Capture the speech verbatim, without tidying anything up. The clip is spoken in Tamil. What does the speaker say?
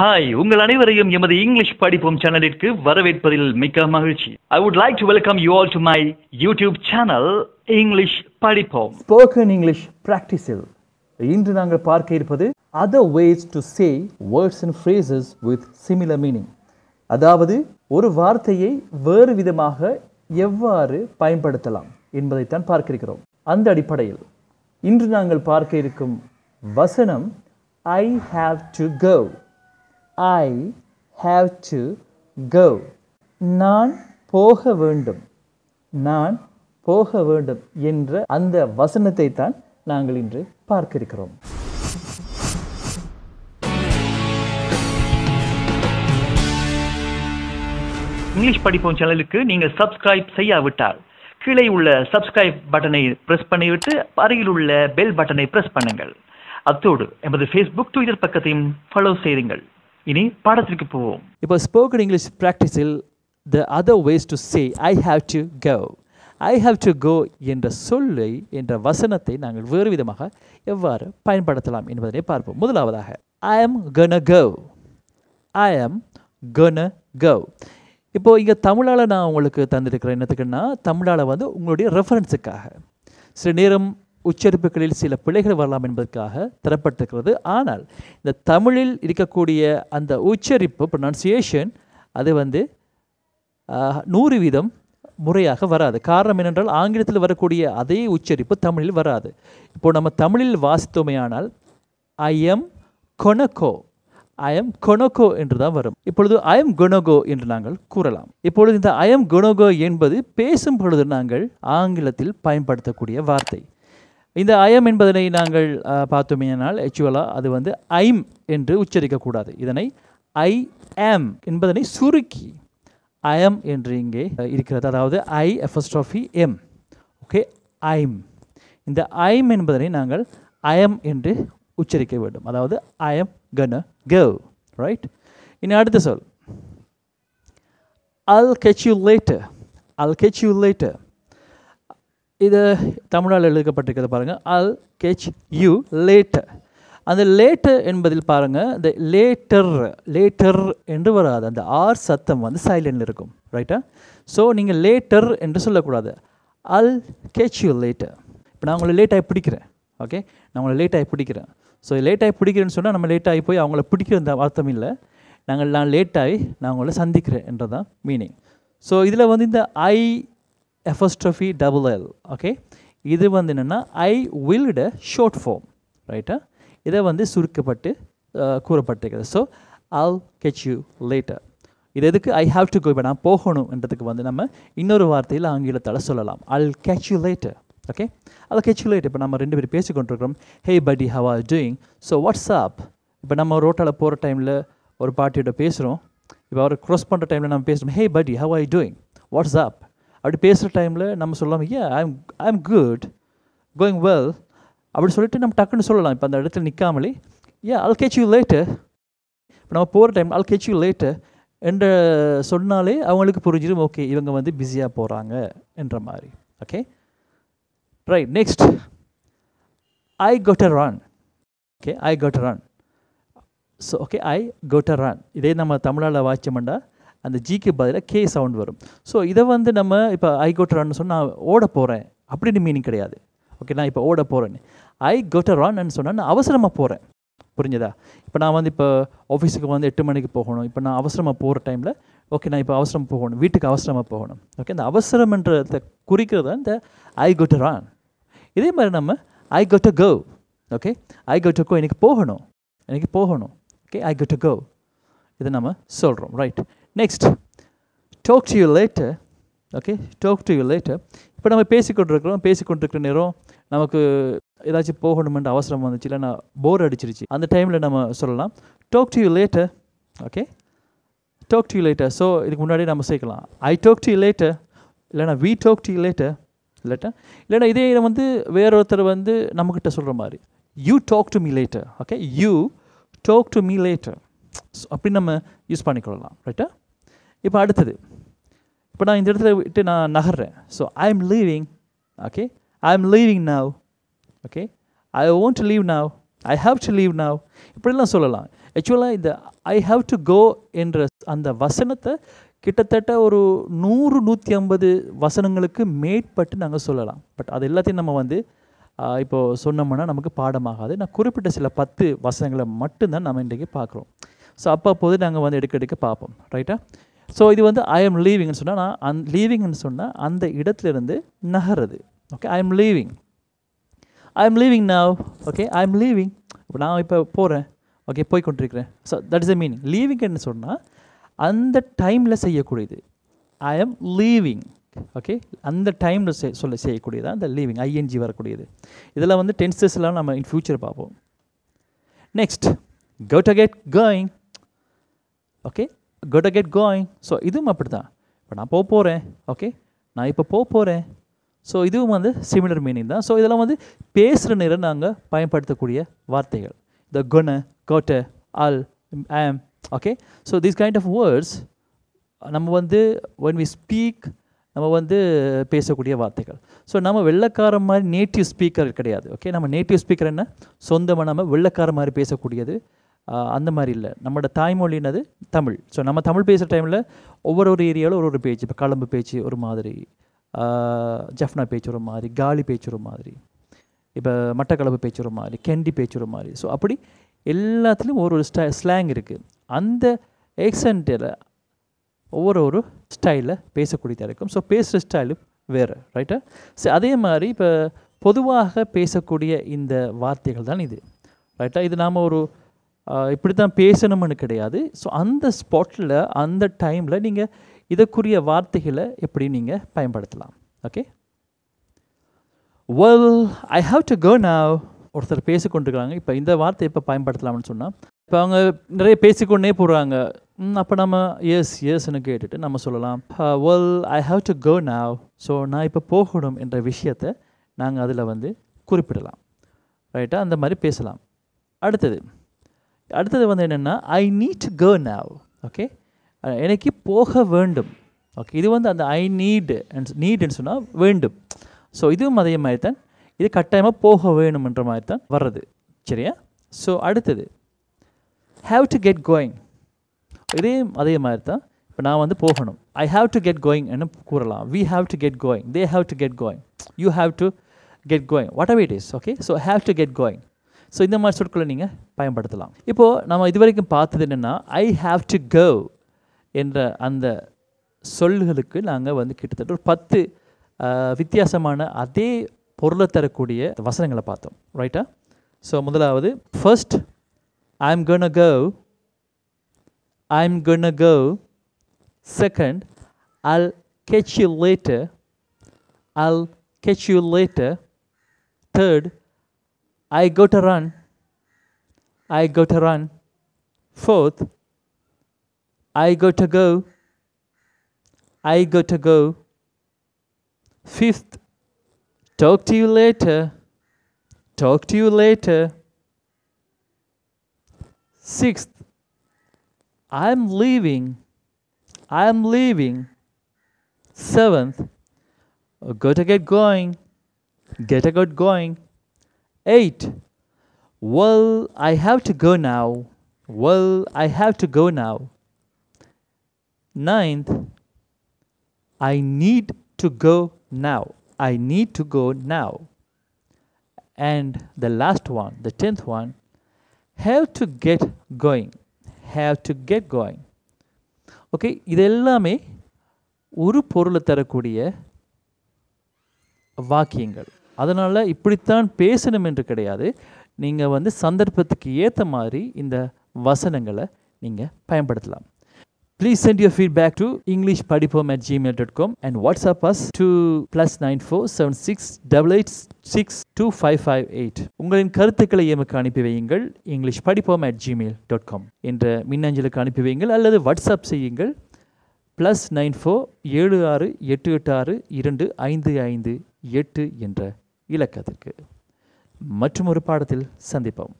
Hi, உங்கள் அனைவரையும் எமது இங்கிலீஷ் படிப்போம் சேனலிற்கு வரவேற்பதில் மிக்க மகிழ்ச்சி. I would like to welcome you all to my YouTube channel, English Padippom. Spoken English practice-il. இன்று நாங்கள் பார்க்க இருப்பது other ways to say words and phrases with similar meaning. அதாவது ஒரு வார்த்தையை வேறு விதமாக எவ்வாறு பயன்படுத்தலாம் என்பதைத்தான் பார்க்க இருக்கிறோம். அந்த அடிப்படையில் இன்று நாங்கள் பார்க்க இருக்கும் வசனம் I have to go. I have to go. நான் போக வேண்டும். நான் போக வேண்டும் என்ற அந்த வசனத்தை தான் நாங்கள் இன்று பார்க்க இருக்கிறோம். இங்கிலீஷ் படிப்போம் சேனலுக்கு நீங்கள் சப்ஸ்கிரைப் செய்யாவிட்டால் கீழே உள்ள சப்ஸ்கிரைப் பட்டனை பிரஸ் பண்ணிவிட்டு அருகில் உள்ள பெல் பட்டனை பிரஸ் பண்ணுங்கள். அத்தோடு எமது Facebook, Twitter பக்கத்தையும் ஃபாலோ செய்யுங்கள். இனி பாடத்திற்கு போவோம். இப்போ ஸ்போக்கன் இங்கிலீஷ் பிராக்டிஸில் the other ways to say I have to go. I have to go என்ற சொல்லை என்ற வசனத்தை நாங்கள் வேறு விதமாக எவ்வாறு பயன்படுத்தலாம் என்பதனை பார்ப்போம். முதலாவதாக ஐ ஆம் கன கோ. ஐ ஆம் கன கோ. இப்போது இங்கே தமிழால் நான் உங்களுக்கு தந்திருக்கிறேன் என்னத்துக்குன்னா தமிழால் வந்து உங்களுடைய ரெஃபரன்ஸுக்காக சில நேரம் உச்சரிப்புகளில் சில பிழைகள் வரலாம் என்பதற்காக தரப்பட்டிருக்கிறது. ஆனால் இந்த தமிழில் இருக்கக்கூடிய அந்த உச்சரிப்பு ப்ரொனன்சியேஷன் அது வந்து நூறு வீதம் முறையாக வராது. காரணம் என்னென்றால் ஆங்கிலத்தில் வரக்கூடிய அதே உச்சரிப்பு தமிழில் வராது. இப்போது நம்ம தமிழில் வாசித்தோமையானால் ஐ எம் கொனகோ, ஐ எம் கொனகோ என்று தான் வரும். இப்பொழுது ஐ எம் கொனகோ என்று நாங்கள் கூறலாம். இப்பொழுது இந்த ஐ எம் கொனகோ என்பது பேசும் பொழுது நாங்கள் ஆங்கிலத்தில் பயன்படுத்தக்கூடிய வார்த்தை. இந்த ஐயம் என்பதனை நாங்கள் பார்த்தோமேனால் ஆக்சுவலாக அது வந்து ஐம் என்று உச்சரிக்கக்கூடாது. இதனை ஐ ஆம் என்பதனை சுருக்கி ஐஎம் என்று இங்கே இருக்கிறது. அதாவது I apostrophe M. Okay, I'm. இந்த ஐம் என்பதனை நாங்கள் ஐஎம் என்று உச்சரிக்க வேண்டும். அதாவது ஐஎம் கன கோ, ரைட்? இனி அடுத்த சொல் I'll catch you later. I'll catch you later இது தமிழால் எழுதப்பட்டிருக்கிறது பாருங்கள். I'll catch you later. அந்த லேட்டர் என்பதில் பாருங்கள், இந்த லேட்டர் லேட்டர் என்று வராது. அந்த ஆர் சத்தம் வந்து சைலண்டில் இருக்கும், ரைட்டா? ஸோ நீங்கள் லேட்டர் என்று சொல்லக்கூடாது. I'll catch you later. இப்போ நான் உங்களை லேட்டாகி பிடிக்கிறேன், ஓகே, நான் உங்களை லேட்டாகி பிடிக்கிறேன். ஸோ லேட்டாகி பிடிக்கிறேன்னு சொன்னால் நம்ம லேட்டாகி போய் அவங்கள பிடிக்கிற அந்த அர்த்தம் இல்லை. நாங்கள் நான் லேட்டாகி நான் உங்களை சந்திக்கிறேன் என்றதான் மீனிங். ஸோ இதில் வந்து இந்த ஐ apostrophe double L, okay, இது வந்து என்னென்னா ஐ வில்ட ஷார்ட் ஃபார்ம், ரைட்டா? இதை வந்து சுருக்கப்பட்டு கூறப்பட்டிருக்கிறது. So I'll catch you later. இது எதுக்கு ஐ ஹாவ் டு கோ, இப்போ நான் போகணும் என்றதுக்கு வந்து நம்ம இன்னொரு வார்த்தையில் ஆங்கிலத்தால் சொல்லலாம். I'll catch you later, okay, I'll catch you later. இப்போ நம்ம ரெண்டு பேரும் பேசிக்கொண்டிருக்கிறோம். Hey buddy, how are you doing? So what's up? இப்போ நம்ம ரோட்டால் போகிற டைமில் ஒரு பாட்டியோட பேசுகிறோம். இப்போ அவர் க்ராஸ் பண்ணுற டைமில் நம்ம பேசுகிறோம். Hey buddy, how are you doing? What's up? அப்படி பேசுகிற டைமில் நம்ம சொல்லலாம் yeah, I'm I'm good, going well அப்படி சொல்லிட்டு நம்ம டக்குன்னு சொல்லலாம். இப்போ அந்த இடத்துல நிற்காமலே yeah, I'll catch you later. இப்போ நம்ம போகிற time I'll catch you later என்று சொன்னாலே அவங்களுக்கு புரிஞ்சிடும், ஓகே இவங்க வந்து பிஸியாக போகிறாங்க என்ற மாதிரி. Okay, right. Next I got a run. Okay, I got a run. So okay, I got a run. இதே நம்ம தமிழால் வாட்சமெண்டா அந்த ஜிக்கு பதிலாக கே சவுண்ட் வரும். ஸோ இதை வந்து நம்ம இப்போ ஐ கோட் ரான்னு சொன்னால் நான் ஓட போகிறேன் அப்படின்னு மீனிங் கிடையாது. ஓகே, நான் இப்போ ஓட போகிறேன்னு ஐ கோட் ரான்னு சொன்னால் நான் அவசரமாக போகிறேன், புரிஞ்சதா? இப்போ நான் வந்து இப்போ ஆஃபீஸுக்கு வந்து எட்டு மணிக்கு போகணும். இப்போ நான் அவசரமாக போகிற டைமில் ஓகே நான் இப்போ அவசரம் போகணும், வீட்டுக்கு அவசரமாக போகணும். ஓகே, இந்த அவசரம் என்றதை குறிக்கிறதா இந்த ஐ கோட் ரான். இதே மாதிரி நம்ம I got go. Okay, I got go, எனக்கு போகணும், எனக்கு போகணும். ஓகே, ஐ கோட் கோ, இதை நம்ம சொல்கிறோம், right? Next talk to you later. Okay, talk to you later. இப்போ நம்ம பேசிக்கொண்டிருக்கிறோம். பேசிக்கொண்டிருக்கிற நேரம் நமக்கு ஏதாச்சும் போகணுமென்ற அவசரம் வந்துச்சு, இல்லை நான் போர் அடிச்சிருச்சு, அந்த டைமில் நம்ம சொல்லலாம் talk to you later. Okay, talk to you later. So இதுக்கு முன்னாடி நம்ம சேர்க்கலாம் ஐ talk to you later, இல்லைனா we talk to you later, இல்லட்டா இல்லைனா இதே இதை வந்து வேறொருத்தர் வந்து நம்மக்கிட்ட சொல்கிற மாதிரி you talk to me later. Okay, you talk to me later அப்படின்னு நம்ம யூஸ் பண்ணிக்கொள்ளலாம், ரைட்டா? இப்போ அடுத்தது இப்போ நான் இந்த இடத்துல விட்டு நான் நகர்றேன். So I am leaving. Okay, I am leaving now. Okay, I want to leave now, I have to leave now, இப்படிலாம் சொல்லலாம். actually இந்த I have to go என்ற அந்த வசனத்தை கிட்டத்தட்ட ஒரு நூறு நூற்றி ஐம்பது வசனங்களுக்கு மேற்பட்டு நாங்கள் சொல்லலாம். பட் அது எல்லாத்தையும் நம்ம வந்து இப்போது சொன்னோம்னா நமக்கு பாடமாகாது. நான் குறிப்பிட்ட சில பத்து வசனங்களை மட்டும்தான் நம்ம இன்றைக்கு பார்க்குறோம். ஸோ அப்போ போது நாங்கள் வந்து எடுக்க எடுக்க பார்ப்போம், ரைட்டா? ஸோ இது வந்து ஐ எம் லீவிங்னு சொன்னால், நான் அந் லீவிங்னு சொன்னால் அந்த இடத்துலேருந்து நகருது. Okay, I am leaving, I am leaving now. Okay, I am leaving, இப்போ நான் இப்போ போகிறேன். ஓகே, போய் கொண்டிருக்கிறேன். So that is a meaning. லீவிங்னு சொன்னால் அந்த டைமில் செய்யக்கூடியது. ஐ எம் லீவிங், ஓகே, அந்த டைமில் செய் சொல்ல செய்யக்கூடியது அந்த லீவிங், ஐஎன்ஜி வரக்கூடியது. இதெல்லாம் வந்து டென்சஸ்லாம் நம்ம இன் ஃபியூச்சர் பார்ப்போம். Next, go to get going. Okay, go to get going. So இதுவும் அப்படி தான். இப்போ நான் போக போகிறேன். ஓகே, நான் இப்போ போக போகிறேன். ஸோ இதுவும் வந்து சிமிலர் மீனிங் தான். ஸோ இதெல்லாம் வந்து பேசுகிற நேரம் நாங்கள் பயன்படுத்தக்கூடிய வார்த்தைகள். த குண, gotta, I'll, I'm. Okay, so this kind of words நம்ம வந்து when we speak நம்ம வந்து பேசக்கூடிய வார்த்தைகள். ஸோ நம்ம வெள்ளைக்கார மாதிரி நேட்டிவ் ஸ்பீக்கர் கிடையாது. ஓகே, நம்ம நேட்டிவ் ஸ்பீக்கர் என்ன சொந்தமாக நம்ம வெள்ளைக்கார மாதிரி பேசக்கூடியது அந்த மாதிரி இல்லை. நம்மளோட தாய்மொழினது தமிழ். ஸோ நம்ம தமிழ் பேசுகிற டைமில் ஒவ்வொரு ஒரு ஏரியாவில் ஒரு ஒரு பேச்சு, இப்போ கலம்பு பேச்சு ஒரு மாதிரி, ஜஃப்னா பேச்சு ஒரு மாதிரி, காலி பேச்சு ஒரு மாதிரி, இப்போ மட்டக்களப்பு பேச்சு ஒரு மாதிரி, கெண்டி பேச்சு ஒரு மாதிரி. ஸோ அப்படி எல்லாத்துலேயும் ஒரு ஒரு ஸ்டை ஸ்லாங் இருக்குது. அந்த ஏக்சென்ட்டில் ஒவ்வொரு ஒரு ஸ்டைலில் பேசக்கூடியதாக இருக்கும். ஸோ பேசுகிற ஸ்டைலும் வேறு, ரைட்டா? ஸோ அதே மாதிரி இப்போ பொதுவாக பேசக்கூடிய இந்த வார்த்தைகள் தான் இது, ரைட்டா? இது நாம் ஒரு இப்படி தான் பேசணும்னு கிடையாது. ஸோ அந்த ஸ்பாட்டில் அந்த டைமில் நீங்கள் இதற்குரிய வார்த்தைகளை எப்படி நீங்கள் பயன்படுத்தலாம். Okay, well I have to go now. ஒருத்தர் பேசிக்கொண்டிருக்காங்க. இப்போ இந்த வார்த்தை இப்போ பயன்படுத்தலாம்னு சொன்னால், இப்போ அவங்க நிறைய பேசிக்கொண்டே போகிறாங்க. அப்போ நம்ம எஸ் எஸ்ன்னு கேட்டுட்டு நம்ம சொல்லலாம், well I have to go now. So நான் இப்போ போகணும் என்ற விஷயத்தை நாங்கள் அதில் வந்து குறிப்பிடலாம், ரைட்டா? அந்த மாதிரி பேசலாம். அடுத்தது அடுத்தது வந்து என்னென்னா, I need to go now. Okay, எனக்கு போக வேண்டும். ஓகே, இது வந்து அந்த ஐ நீட் நீடுன்னு சொன்னால் வேண்டும். ஸோ இதுவும் அதே மாதிரி தான், இது கட்டாயமாக போக வேணும்ன்ற மாதிரி தான் வர்றது, சரியா? ஸோ அடுத்தது ஹேவ் டு கெட் கோயிங். இதே அதே மாதிரி தான். இப்போ நான் வந்து போகணும், I have to get going என்ன கூறலாம். We have to get going, they have to get going, you have to get going, whatever it is. Okay, so have to get going. So இந்த மாதிரி சொற்களை நீங்கள் பயன்படுத்தலாம். இப்போது நம்ம இது வரைக்கும் பார்த்தது என்னென்னா, ஐ ஹாவ் டு கோ என்ற அந்த சொல்லுகளுக்கு நாங்கள் வந்து கிட்டத்தட்ட ஒரு பத்து வித்தியாசமான அதே பொருளை தரக்கூடிய வசனங்களை பார்த்தோம், ரைட்டா? ஸோ முதலாவது first, I am gonna go, I am gonna go. Second, I'll catch you later, I'll catch you later. Third, I got to run, I got to run. Fourth, I got to go, I got to go. Fifth, talk to you later, talk to you later. Sixth, I'm leaving, I'm leaving. Seventh, gotta get going, gotta get going. Eight, well I have to go now, well I have to go now. Ninth, I need to go now, I need to go now. And the last one, the tenth one, have to get going, have to get going. Okay, idellame oru porula tharakoodiya vaakiyangal. அதனால் இப்படித்தான் பேசணும் என்று கிடையாது. நீங்கள் வந்து சந்தர்ப்பத்துக்கு ஏற்ற மாதிரி இந்த வசனங்களை நீங்கள் பயன்படுத்தலாம். Please send your feedback to English படிப்போம் at Gmail dot com and WhatsApp us to plus nine four seven six double eight six two five five eight. உங்களின் கருத்துக்களை எமக்கு அனுப்பி வையுங்கள். இங்கிலீஷ் படிப்போம் அட் ஜிமெயில் டாட் காம் என்ற மின்னஞ்சலுக்கு அனுப்பி வையுங்கள் அல்லது வாட்ஸ்அப் செய்யுங்கள். ப்ளஸ் நைன் ஃபோர் ஏழு ஆறு எட்டு எட்டு ஆறு இரண்டு ஐந்து ஐந்து எட்டு என்ற இலக்கத்திற்கு. மற்றும் ஒரு பாடத்தில் சந்திப்போம்.